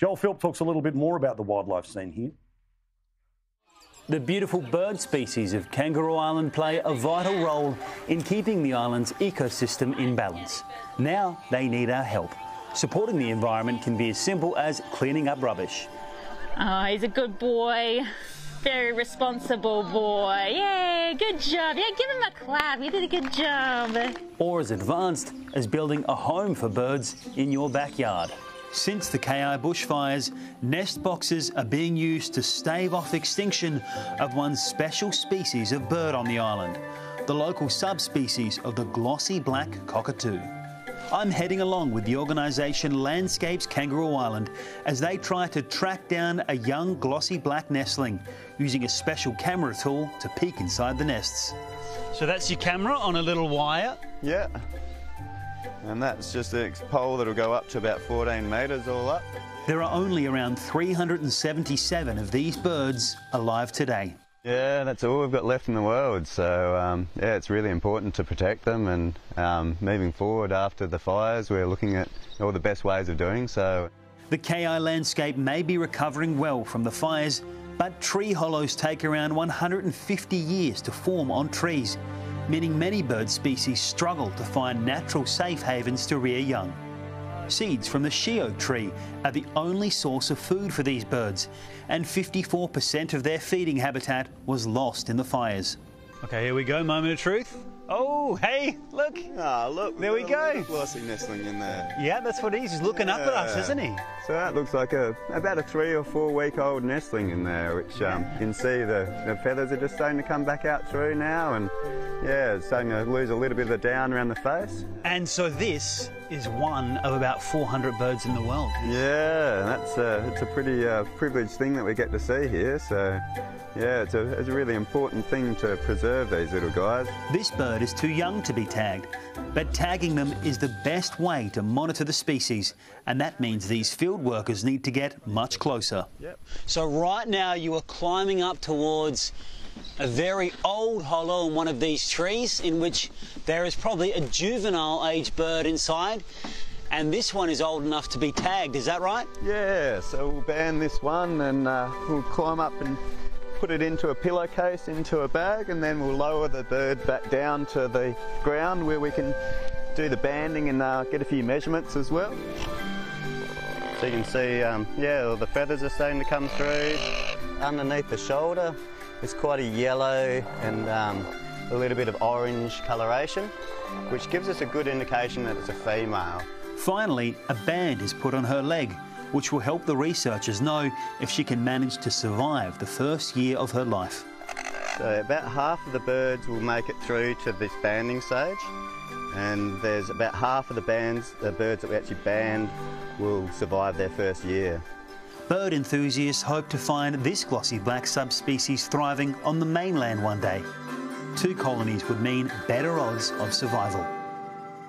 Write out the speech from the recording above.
Joel Philp talks a little bit more about the wildlife scene here. The beautiful bird species of Kangaroo Island play a vital role in keeping the island's ecosystem in balance. Now they need our help. Supporting the environment can be as simple as cleaning up rubbish. Oh, he's a good boy. Very responsible boy. Yay, good job. Yeah, give him a clap. You did a good job. Or as advanced as building a home for birds in your backyard. Since the KI bushfires, nest boxes are being used to stave off extinction of one special species of bird on the island, the local subspecies of the glossy black cockatoo. I'm heading along with the organisation Landscapes Kangaroo Island as they try to track down a young glossy black nestling using a special camera tool to peek inside the nests. So that's your camera on a little wire? Yeah. And that's just a pole that'll go up to about 14 metres all up. There are only around 377 of these birds alive today. Yeah, that's all we've got left in the world, so yeah, it's really important to protect them, and moving forward after the fires we're looking at all the best ways of doing so. The KI landscape may be recovering well from the fires, but tree hollows take around 150 years to form on trees, meaning many bird species struggle to find natural safe havens to rear young. Seeds from the she-oak tree are the only source of food for these birds, and 54% of their feeding habitat was lost in the fires. Okay, here we go, moment of truth. Oh, hey, look. Ah, oh, look. There we go. Glossy nestling in there. Yeah, that's what he's looking up at us, isn't he? So that looks like about a 3 or 4 week old nestling in there, which you can see the feathers are just starting to come back out through now, and yeah, it's starting to lose a little bit of the down around the face. And so this is one of about 400 birds in the world. Yeah, that's it's a pretty privileged thing that we get to see here. So yeah, it's a really important thing to preserve these little guys. This bird is too young to be tagged, but tagging them is the best way to monitor the species, and that means these field workers need to get much closer. Yep. So right now you are climbing up towards a very old hollow in one of these trees in which there is probably a juvenile age bird inside, and this one is old enough to be tagged, is that right? Yeah, so we'll ban this one and we'll climb up and put it into a pillowcase, into a bag, and then we'll lower the bird back down to the ground where we can do the banding and get a few measurements as well. So you can see, yeah, all the feathers are starting to come through underneath the shoulder. It's quite a yellow and a little bit of orange coloration, which gives us a good indication that it's a female. Finally, a band is put on her leg, which will help the researchers know if she can manage to survive the first year of her life. So about half of the birds will make it through to this banding stage, and there's about half of the birds that we actually band will survive their first year. Bird enthusiasts hope to find this glossy black subspecies thriving on the mainland one day. 2 colonies would mean better odds of survival.